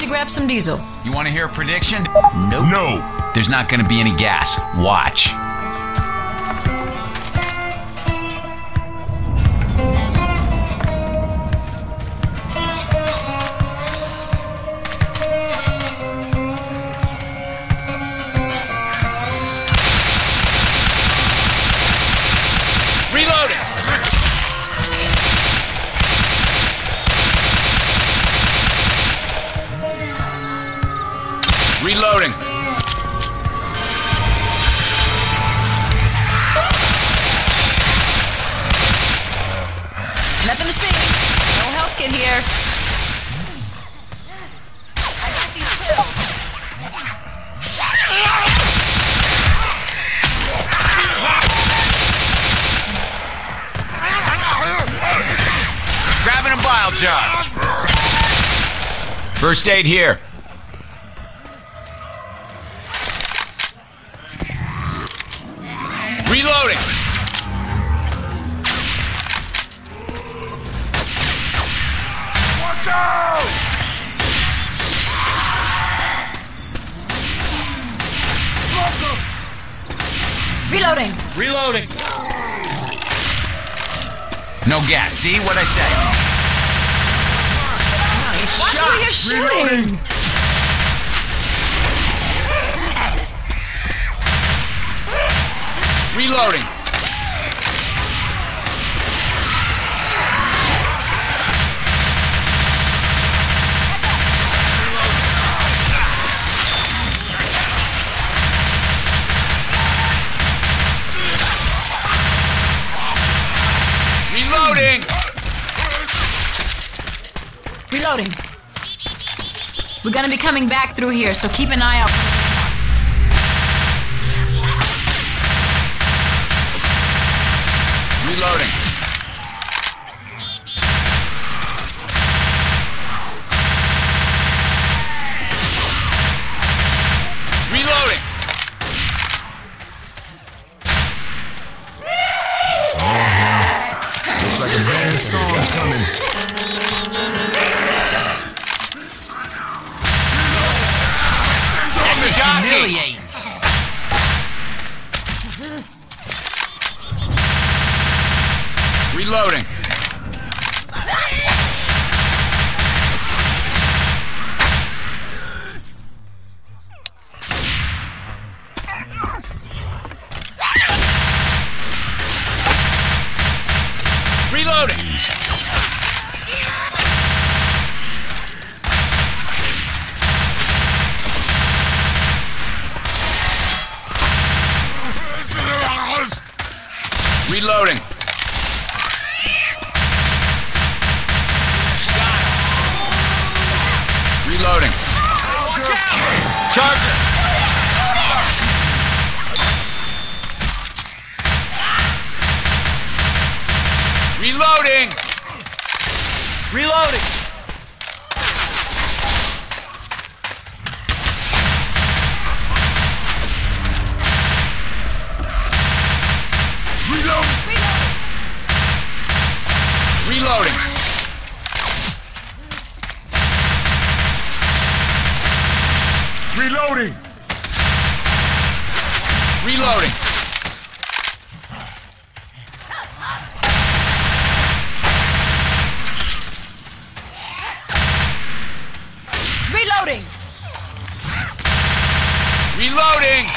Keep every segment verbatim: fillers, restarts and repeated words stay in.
to grab some diesel. You want to hear a prediction? Nope. No. There's not going to be any gas. Watch. Reloading. Nothing to see. No help kit here. I got these pills. Grabbing a bile jar. First aid here. Reloading. Watch out! Reloading. Reloading. No gas. See what I say? Nice shot. Watch where you're shooting. Reloading. Reloading. Reloading. Reloading. We're gonna be coming back through here, so keep an eye out. Reloading. Reloading. Oh, looks like a rainstorm's coming. Humiliating. Reloading. Reloading. Reloading. Reloading. Watch out! Charger! Reloading! Reloading! Reloading! Reloading! Reloading! Reloading! Reloading! Reloading!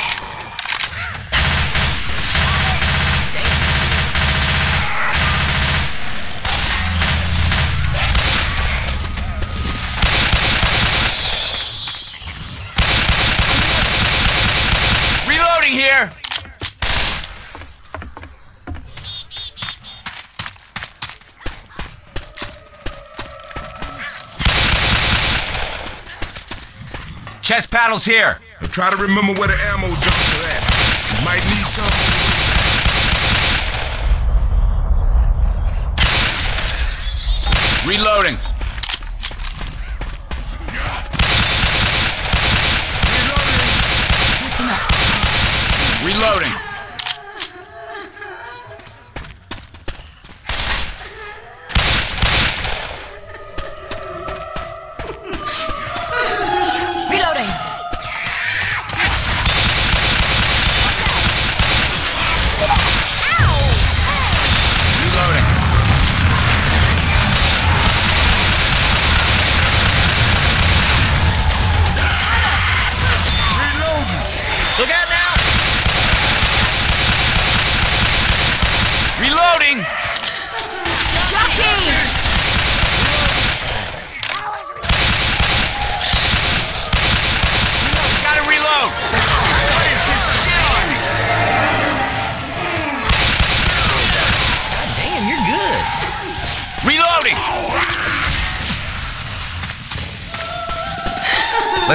Here. Chest paddles here. And try to remember where the ammo dump is at. You might need something. Reloading. Reloading.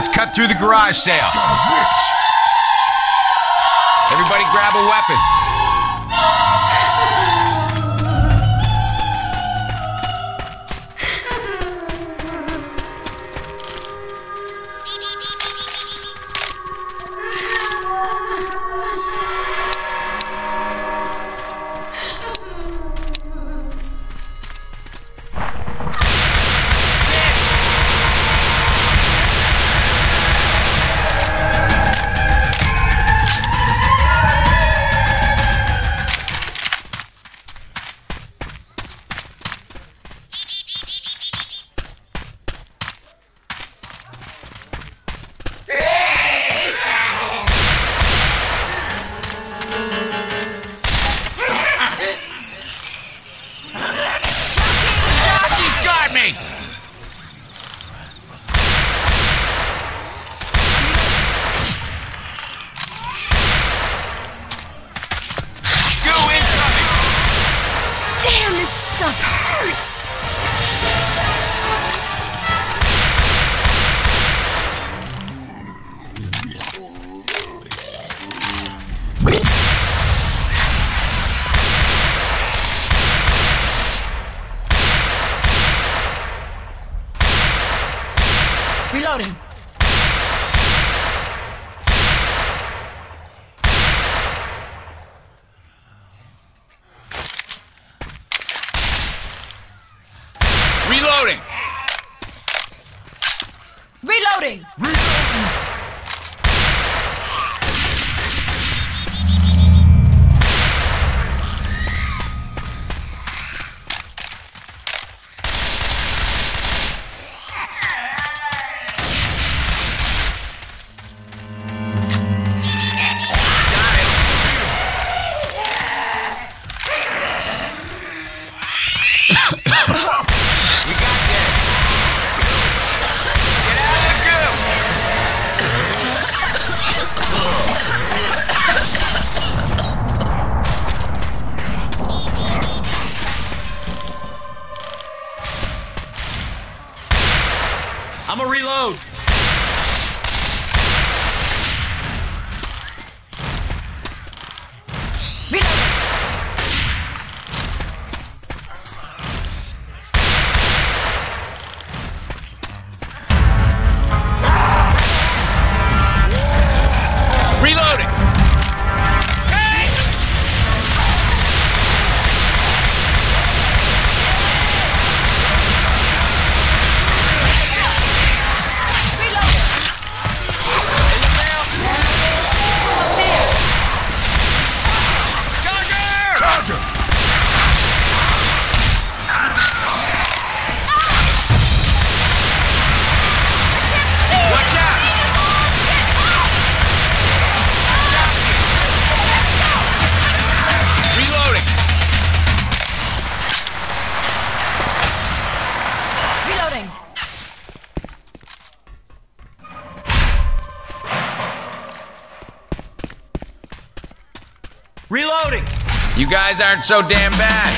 Let's cut through the garage sale. Everybody grab a weapon. Reloading. Reloading. Reloading. Reloading. I'm gonna reload. Reloading! You guys aren't so damn bad.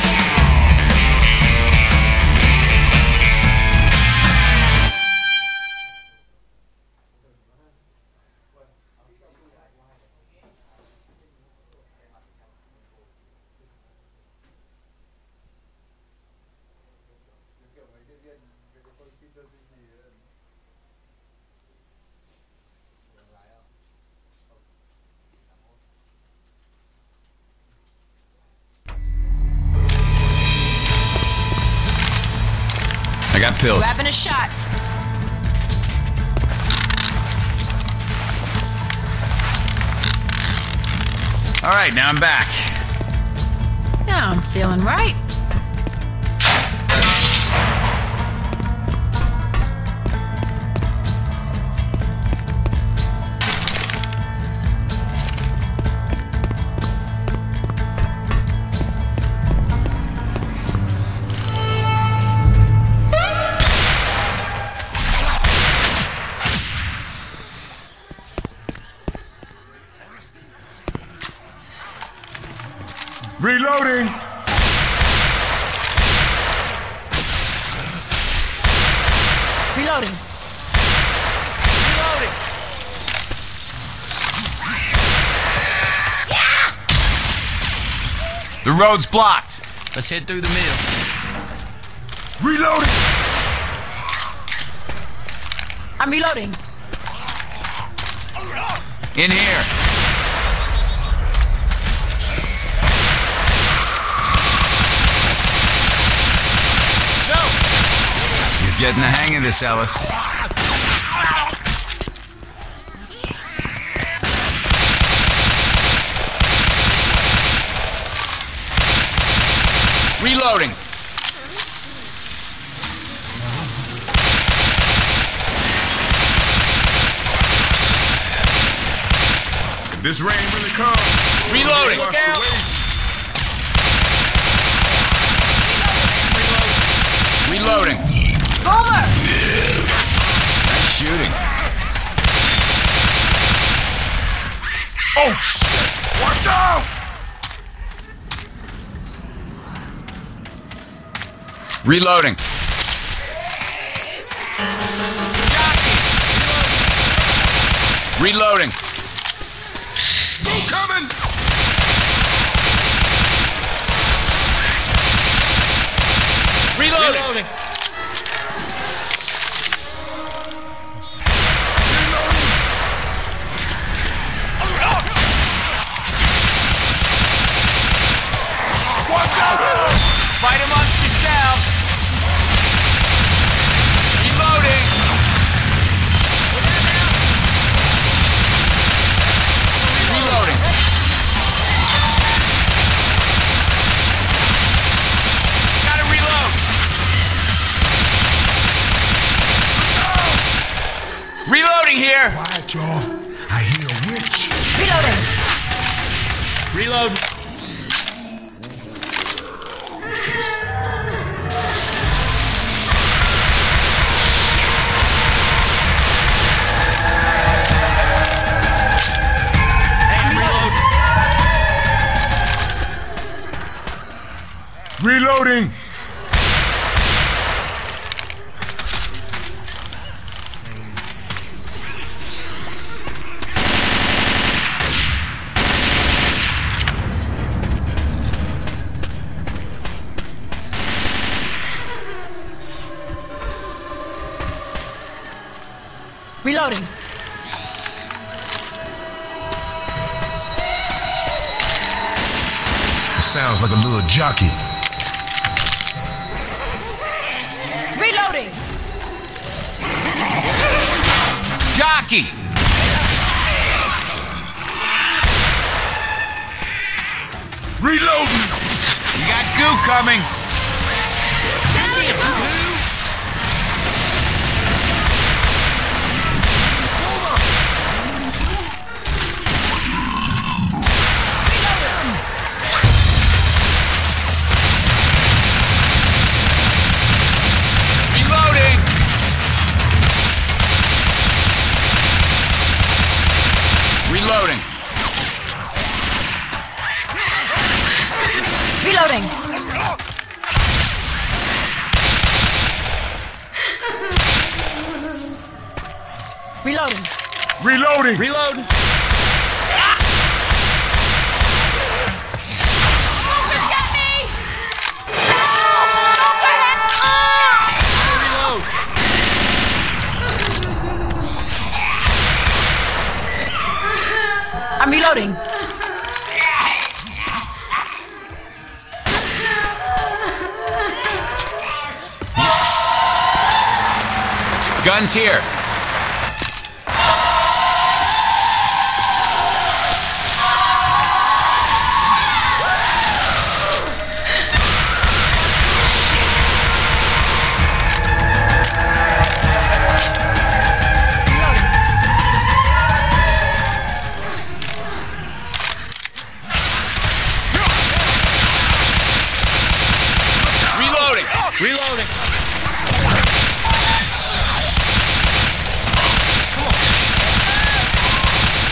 I got pills. Grabbing a shot. All right, now I'm back. Now I'm feeling right. Reloading! Reloading! Reloading! The road's blocked. Let's head through the mill. Reloading! I'm reloading. In here. So, you're getting the hang of this, Ellis. Reloading. This rain really comes. Reloading. Look out. Reloading. Over. Nice shooting. Oh shit! Watch out! Reloading. Reloading. Coming. Reloading. Reloading. Watch out! Fight him up. Here. Quiet, y'all. I hear a witch. Reloading. Reload. And reload. Reloading. Reloading. It sounds like a little jockey. Reloading. Jockey. Reloading. You got goo coming. Damn. Reloading. Reloading. Reloading. Reloading. Reload. Ah! Smoker's got me! No! Smoker hit! Oh! Reload. I'm reloading. Guns here.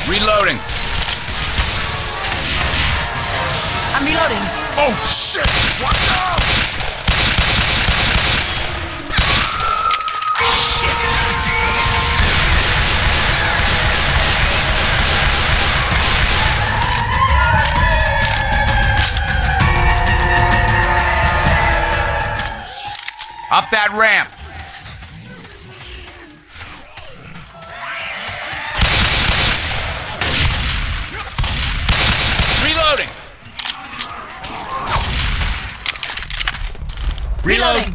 Reloading. I'm reloading. Oh shit! Watch out! Oh shit! that ramp. Reloading. Reloading.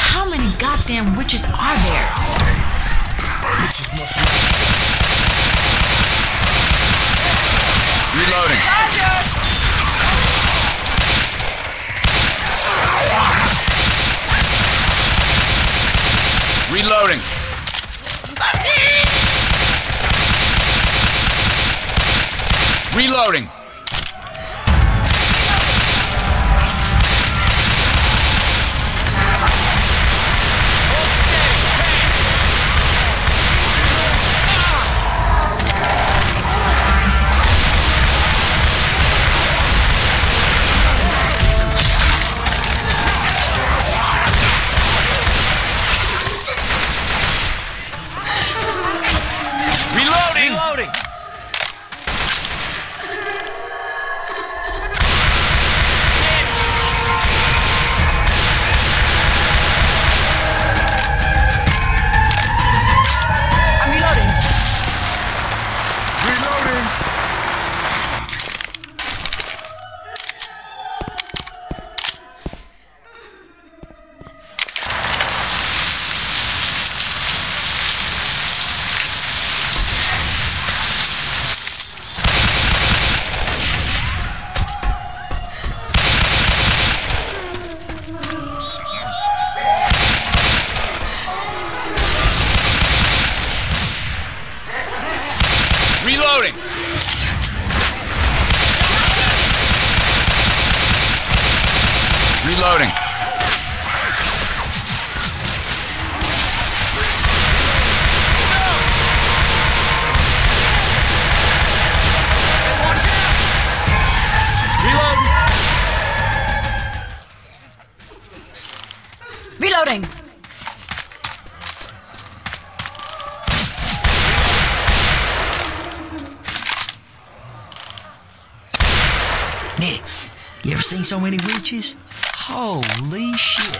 How many goddamn witches are there? Witches must be. Reloading. Reloading. Reloading. Reloading. Reloading. Reloading. Reloading. Nick, you ever seen so many witches? Holy shit.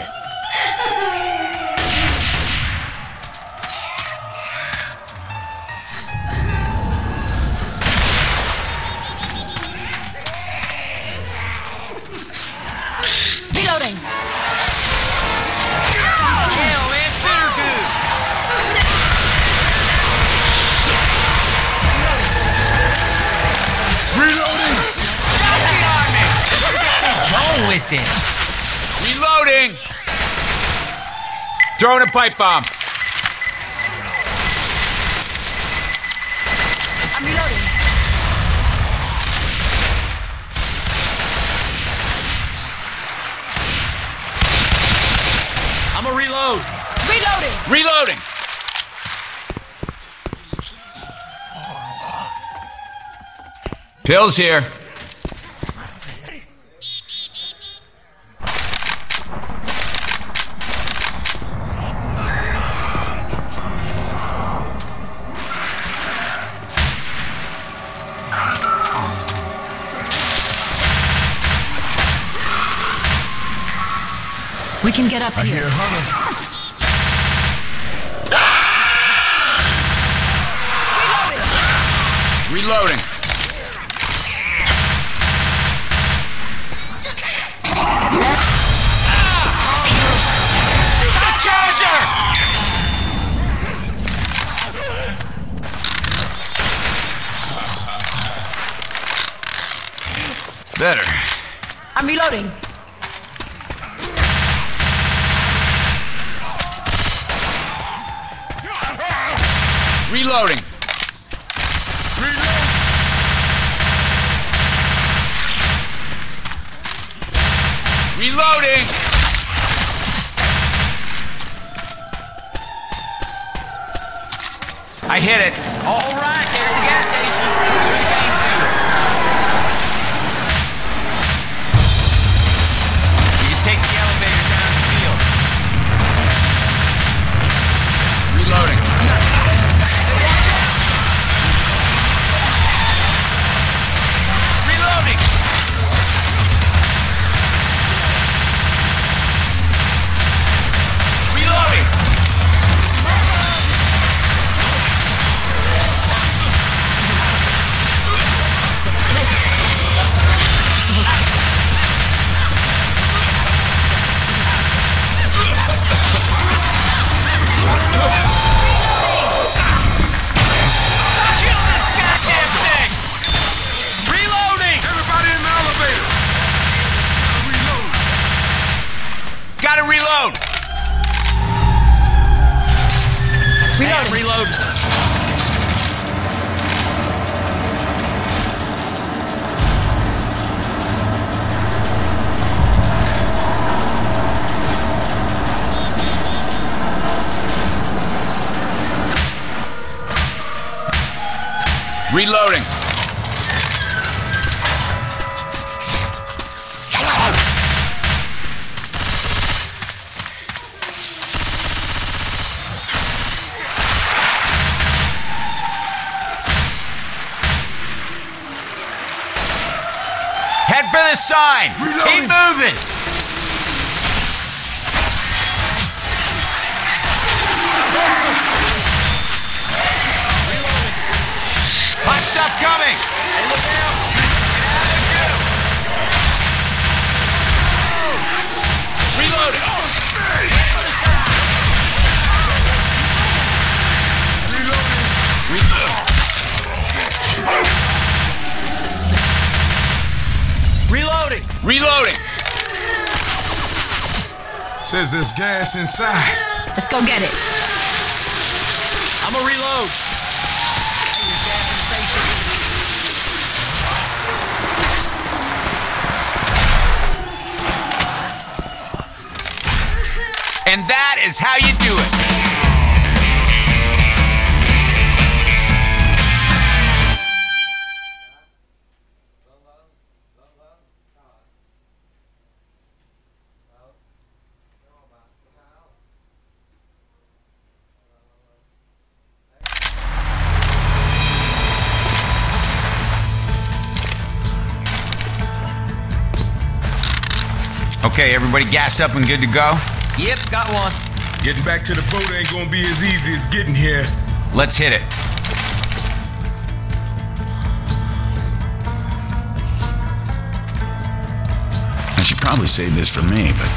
Reloading! Throwing a pipe bomb. I'm reloading. I'm a reload. Reloading! Reloading! Pills here. We can get up I here. Hear Reloading. Reloading. Ah! Charger. Better. I'm reloading. Reloading. Reload. Reloading. I hit it. All right, there's the gas station. You can take the elevator down the field. Reloading. Reloading. Head for the sign. Reloading. Keep moving. Coming! Hey, look out! Reload it! Reloading! Reloading! Says there's gas inside. Let's go get it. I'm gonna reload. And that is how you do it. Okay, everybody gassed up and good to go? Yep, got one. Getting back to the boat ain't gonna be as easy as getting here. Let's hit it. I should probably save this for me, but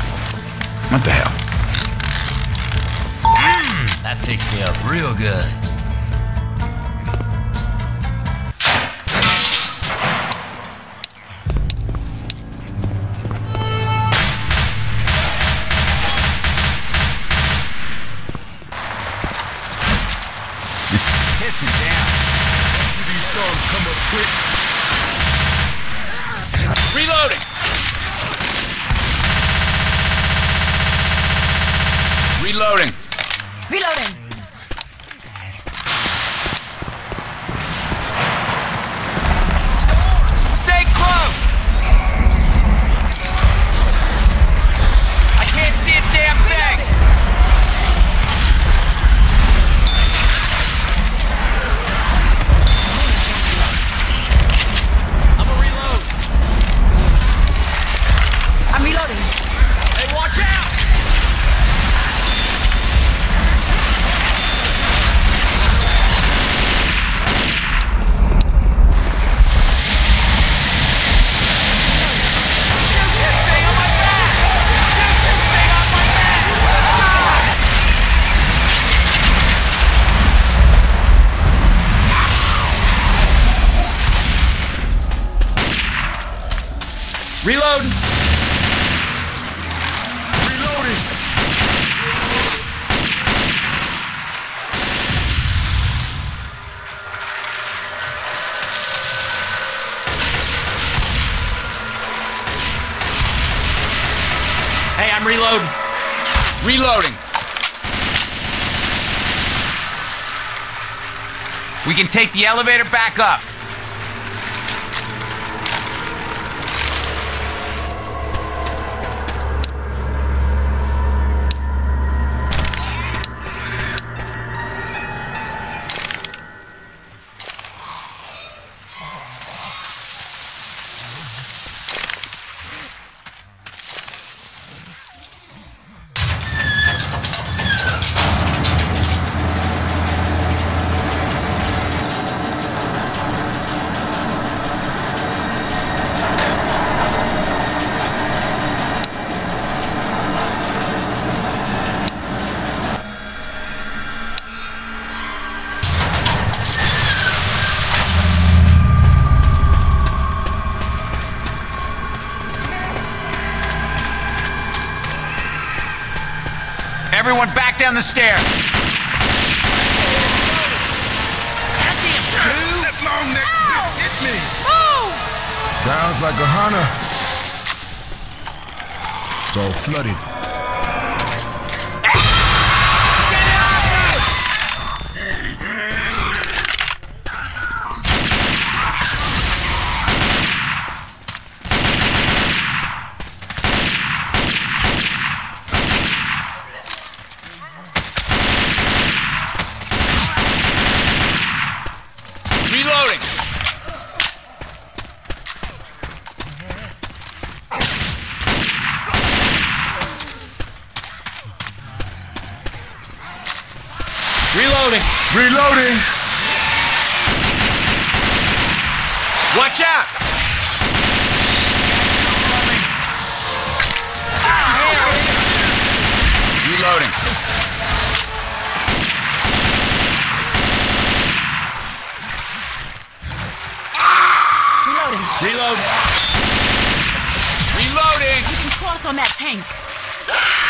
what the hell? Mm, that fixed me up real good. Down. These storms come up quick. Reloading. Reloading. Reloading. Stay close. I can't see a damn thing. Reload. Reloading. Hey, I'm reloading. Reloading. We can take the elevator back up. Everyone back down the stairs. That long neck bitch hit me. Sounds like a hunter. It's all flooded. Get out of here! Reloading! Watch out! Ah, reloading. Ah, reloading. Reload. Reloading. You can cross on that tank. Ah.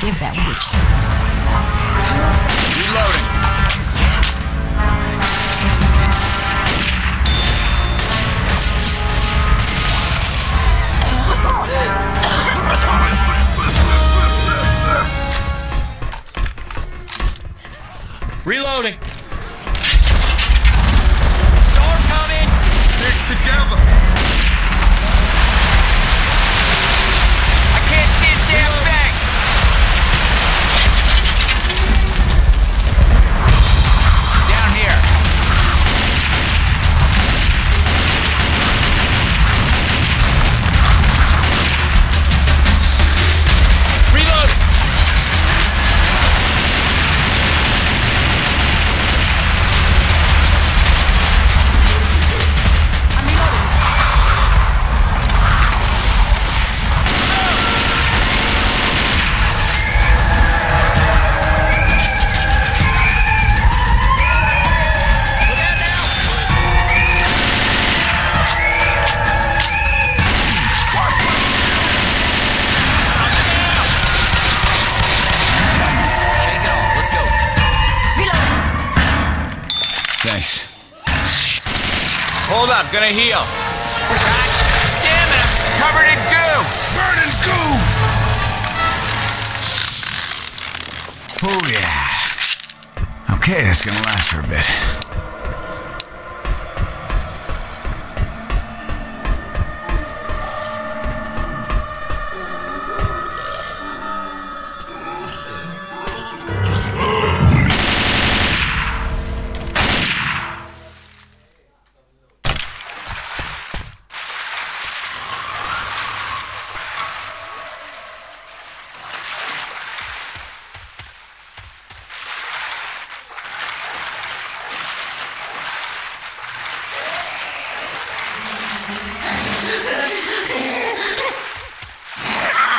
Give that witch some. Reloading. Reloading. Door coming. Stick together. I can't see a damn thing. Gonna heal. God damn it, I'm covered in goo. Burning goo. Oh yeah. Okay, that's gonna last for a bit.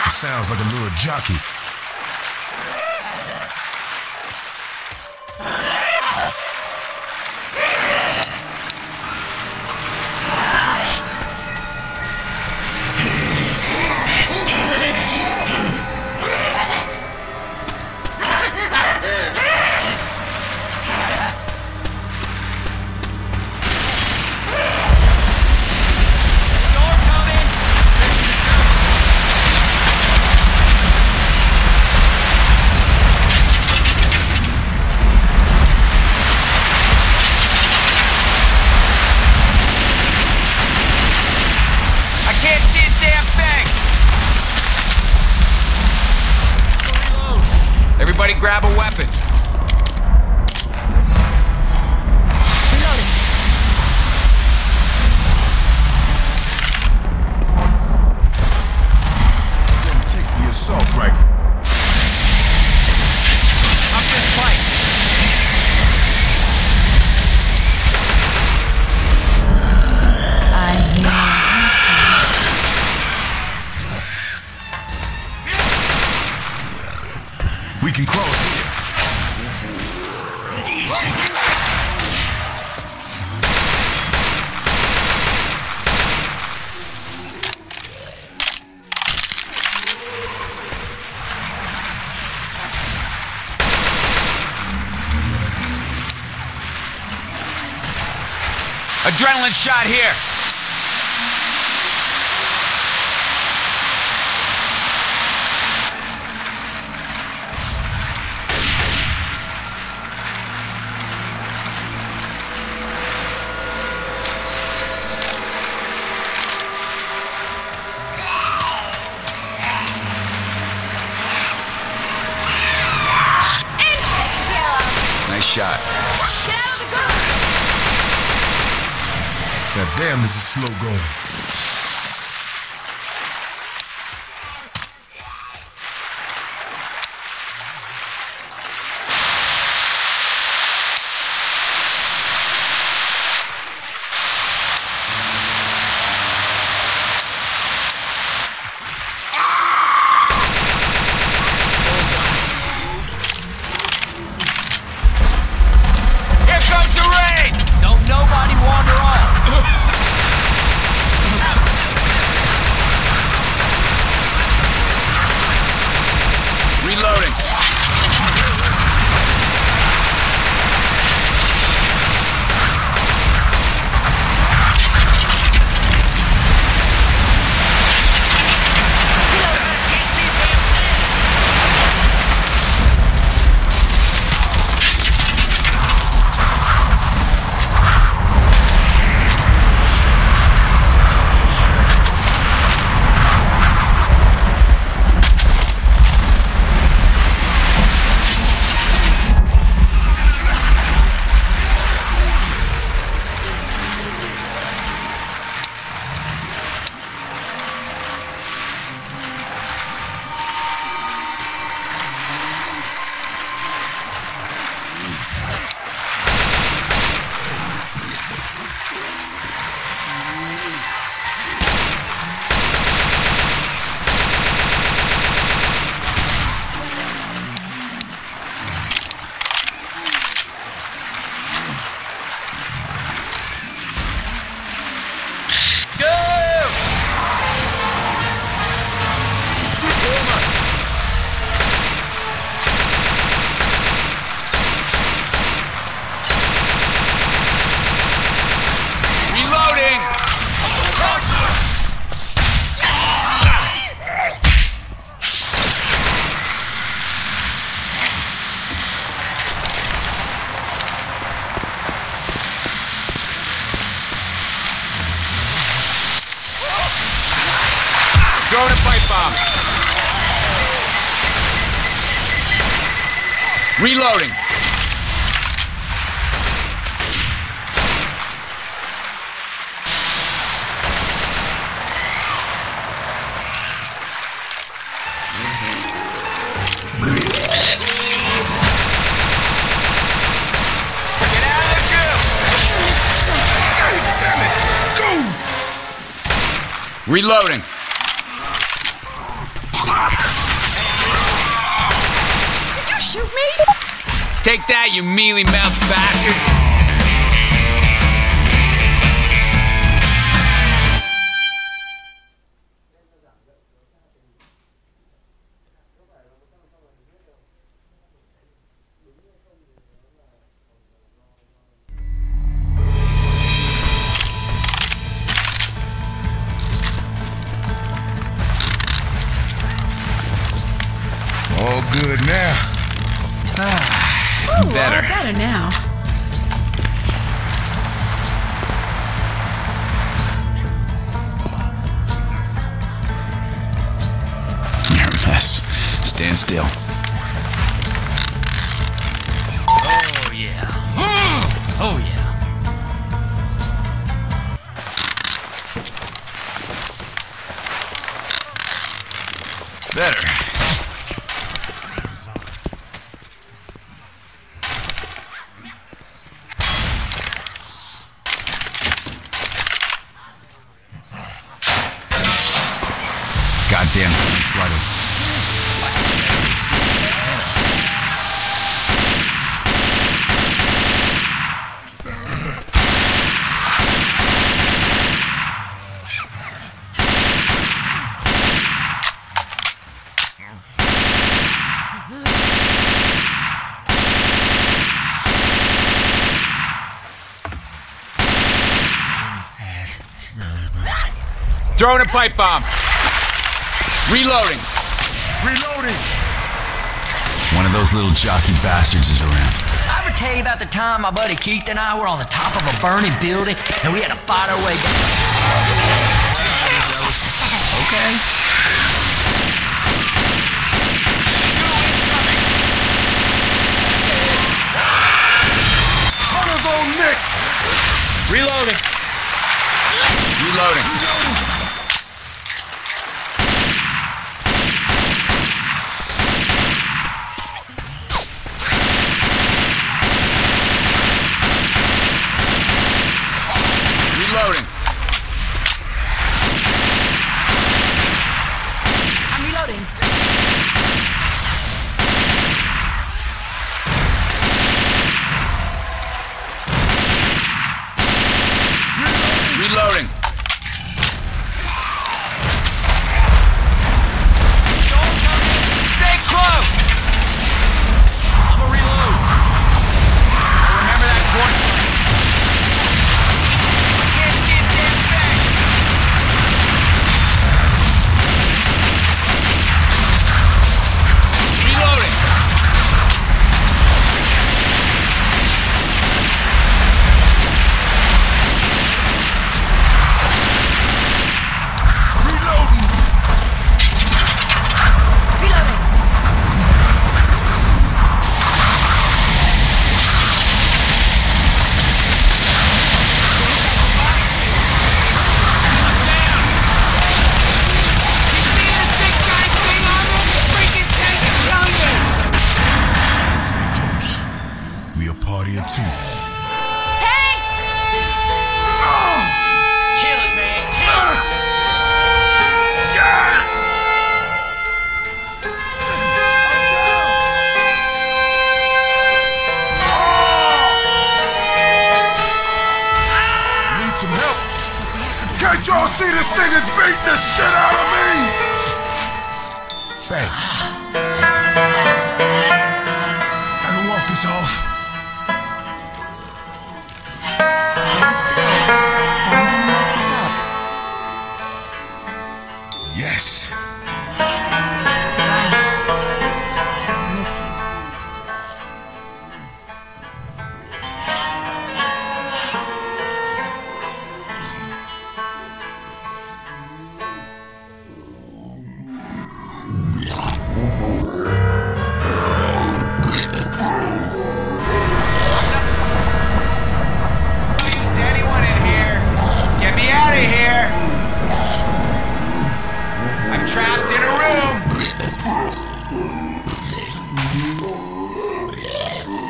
Sounds like a little jockey. Grab a weapon. We can close here. Adrenaline shot here. Damn, this is slow going. Throwing a pipe bomb. Reloading. Get out of the girl. Reloading. Take that, you mealy-mouthed bastards! All good now. Ah. Ooh, better. Well, better now. Nervous. Stand still. Oh yeah. Mm. Oh yeah. Better. Goddamn, he's flooded. Throwing a pipe bomb. Reloading. Reloading. One of those little jockey bastards is around. I ever tell you about the time my buddy Keith and I were on the top of a burning building and we had to fight our way down? Okay. Hunter's on Nick. Reloading. Reloading. Reloading. I'm reloading. Reloading. Reloading. Can't y'all see this thing is beating the shit out of me? Thanks. I don't want this off. Stand still. Don't let me mess this up. Yes. I miss you.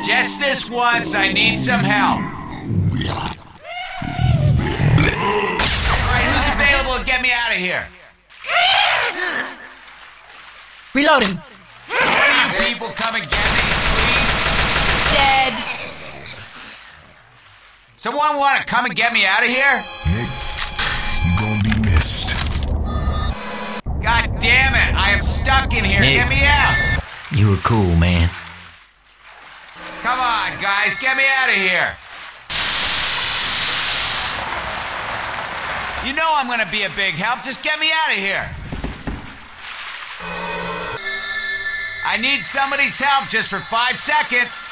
Just this once, I need some help. Alright, who's available to get me out of here? Reloading. Can you people come and get me, please? Dead. Someone want to come and get me out of here? Nick, you gonna be missed. God damn it, I am stuck in here. Nick, get me out. You were cool, man. Come on, guys, get me out of here. You know I'm gonna be a big help. Just get me out of here. I need somebody's help just for five seconds.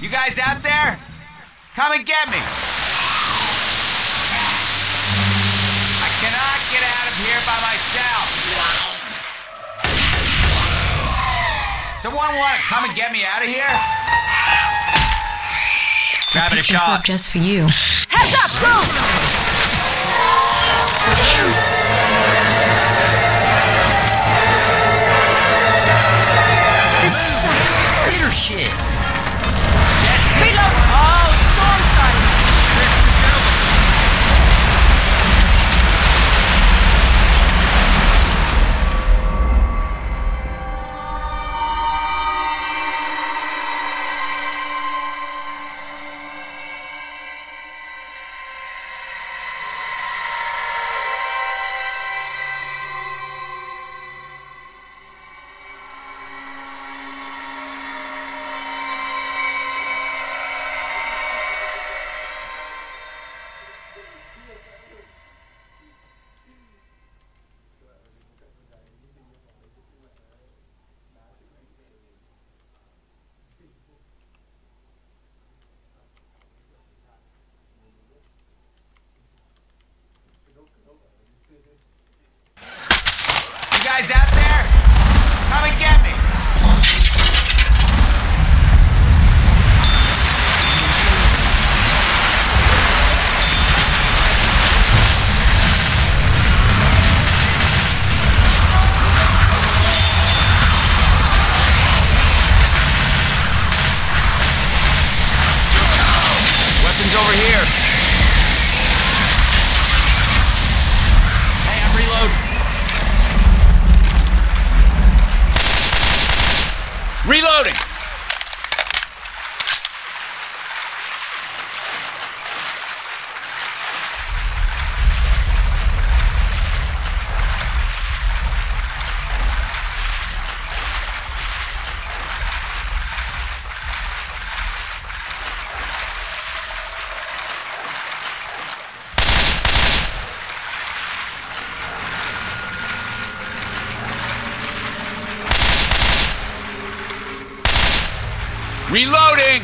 You guys out there? Come and get me. I cannot get out of here by myself. Someone want to come and get me out of here? Grab it a shot. This up just for you. Heads up, boom! This stuff is bitter shit. Yes, reload. Oh, storm started. Reloading!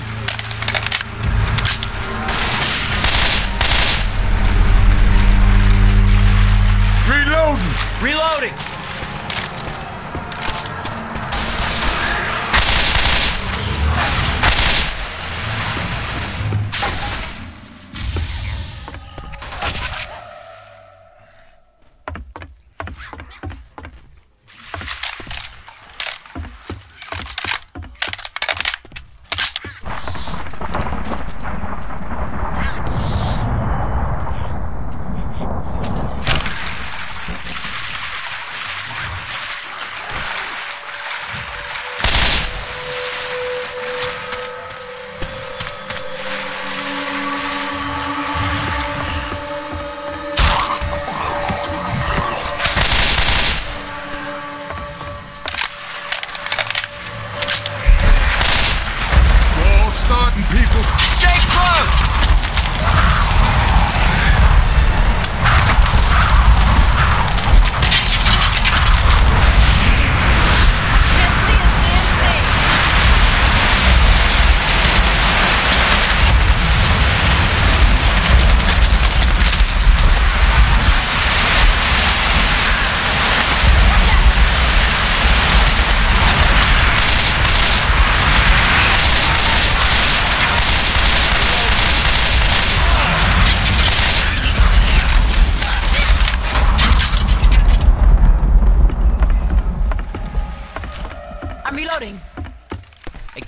Reloading! Reloading!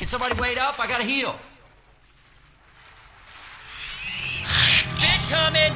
Somebody wait up, I gotta heal. It's been coming!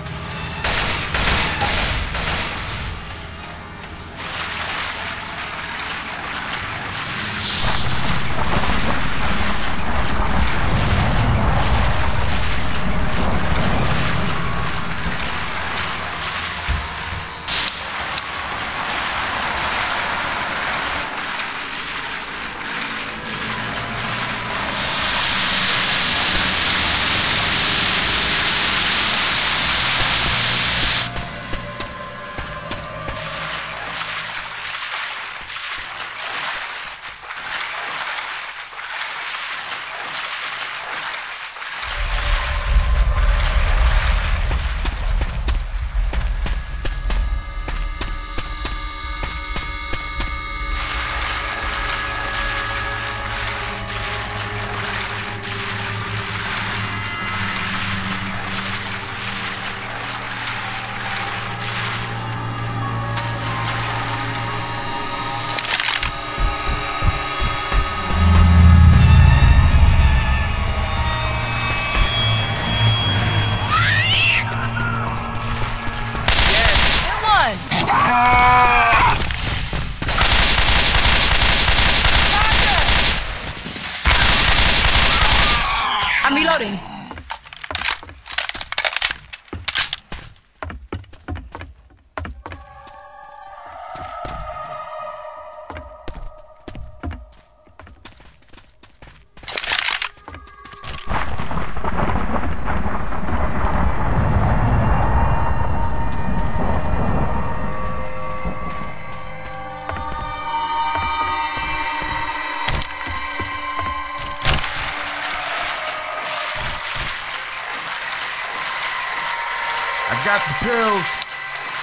I got the pills.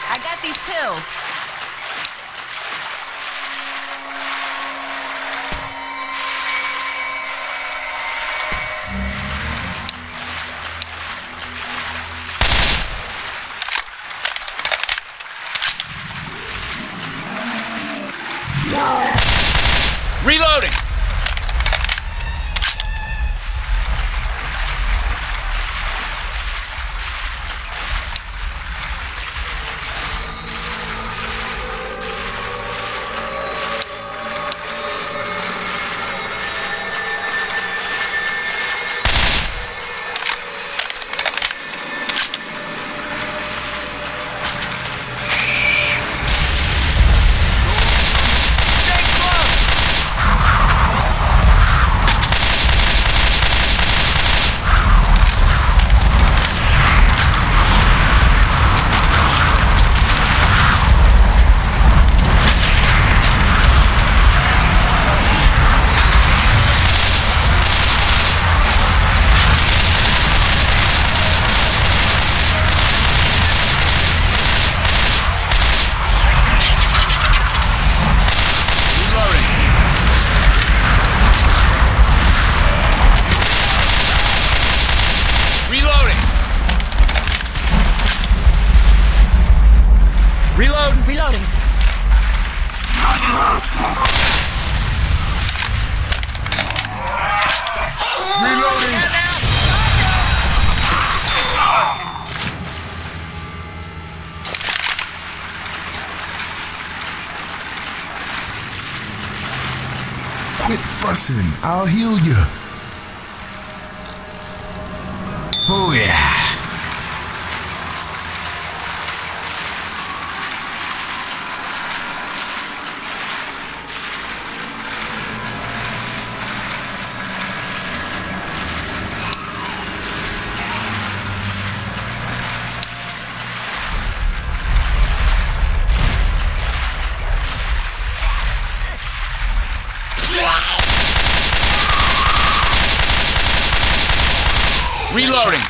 I got these pills. Whoa. Reloading. Reloading. Reloading. Quit fussing. I'll heal you. Oh yeah. Reloading.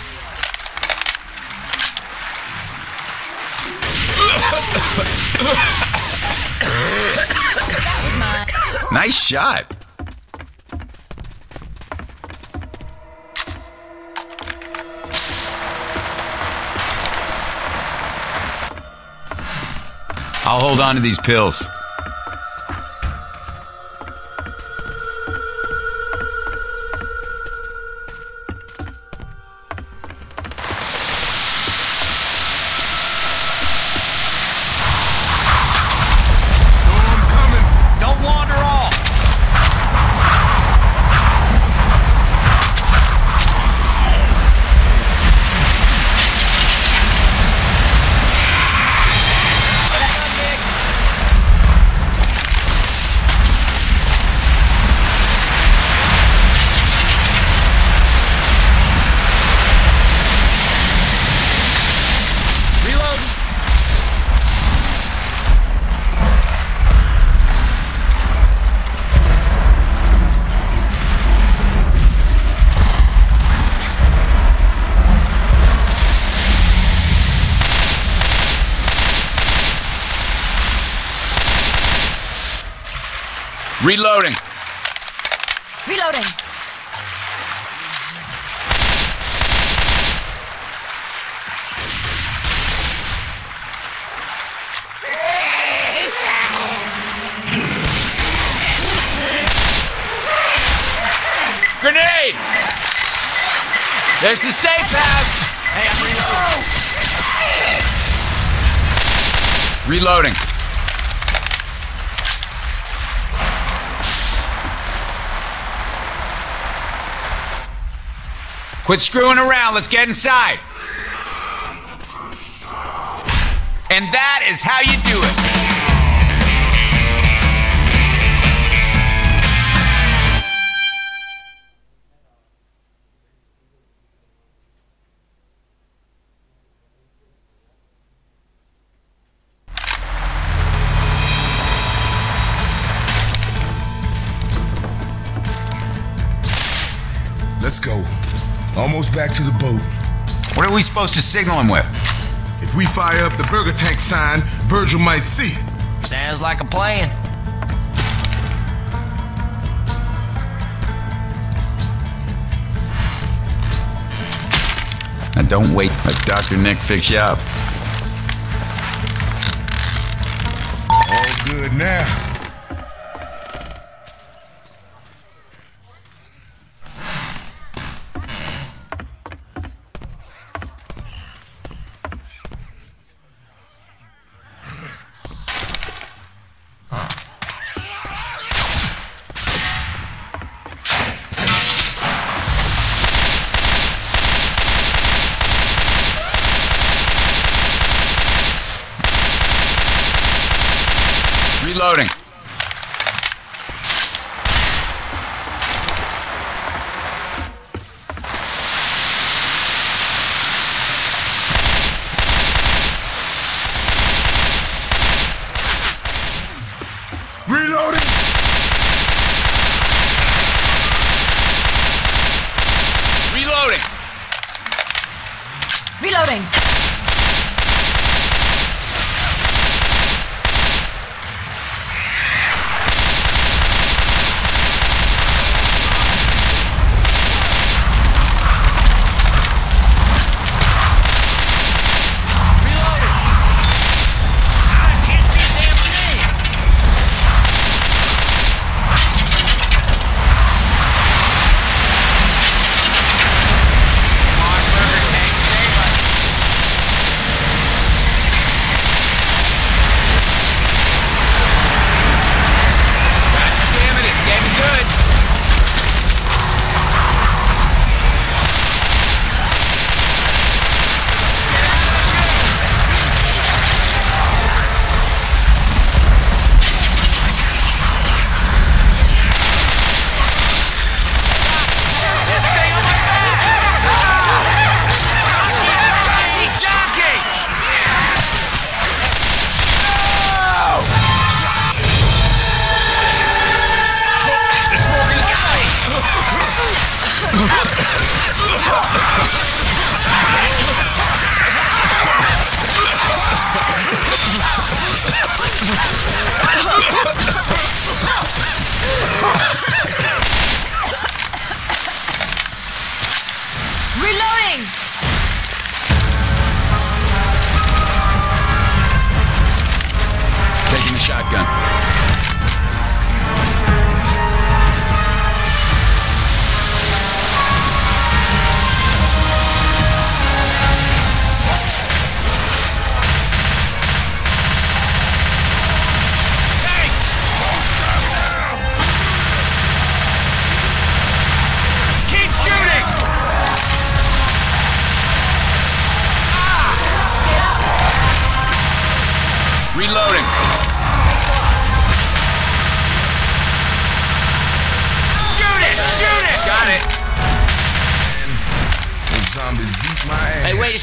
Nice shot. I'll hold on to these pills. Reloading. Reloading. Grenade. There's the safe house. Hey, I'm reloading. Reloading. Quit screwing around. Let's get inside. And that is how you do it. Let's go. Almost back to the boat. What are we supposed to signal him with? If we fire up the Burger Tank sign, Virgil might see it. Sounds like a plan. Now don't wait. Let Doctor Nick fix you up. All good now. Reloading. Reloading. Reloading. Reloading. Can't see.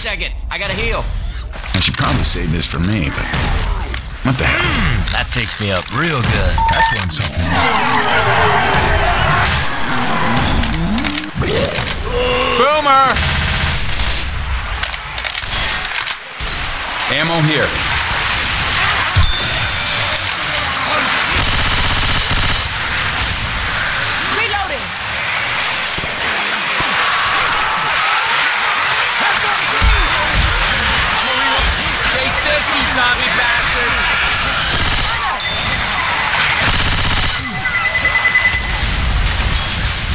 second. I gotta heal. I should probably save this for me, but what the hell? Mm, that picks me up real good. That's what I'm saying. Boomer! Ammo here. Zombie bastards!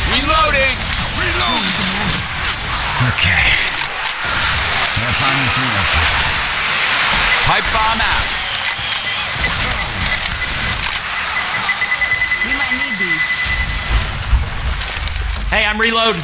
Reloading! Reload! Okay. Gotta find this hero first. Pipe bomb out. We might need these. Hey, I'm reloading.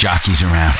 Jockeys around.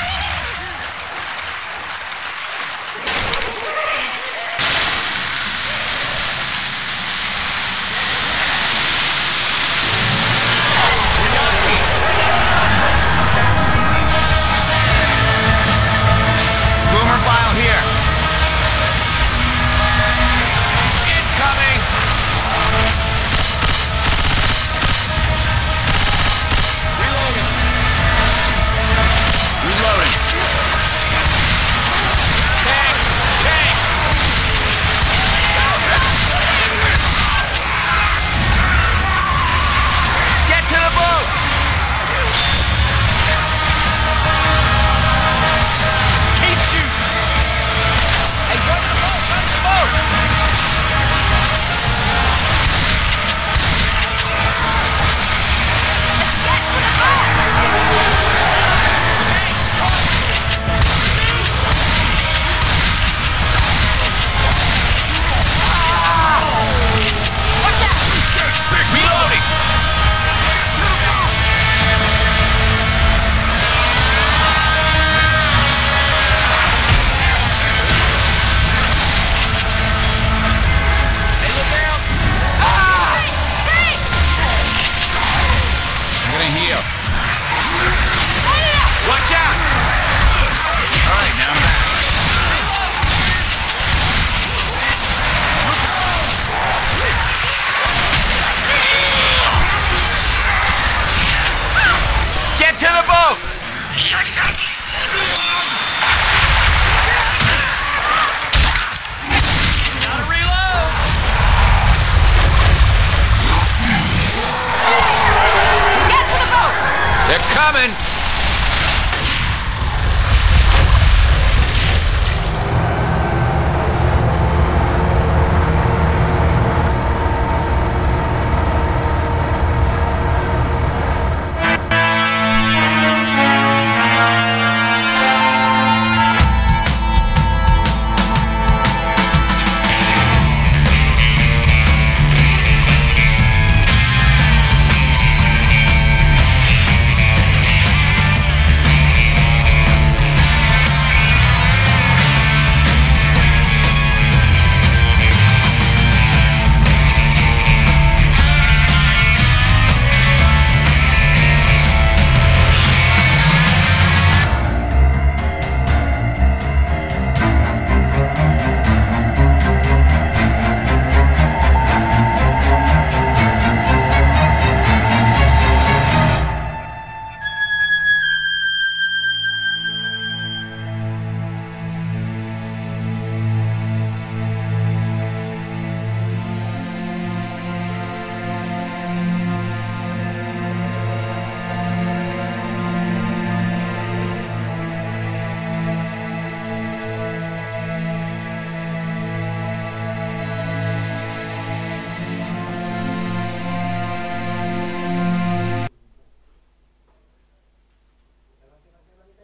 Coming!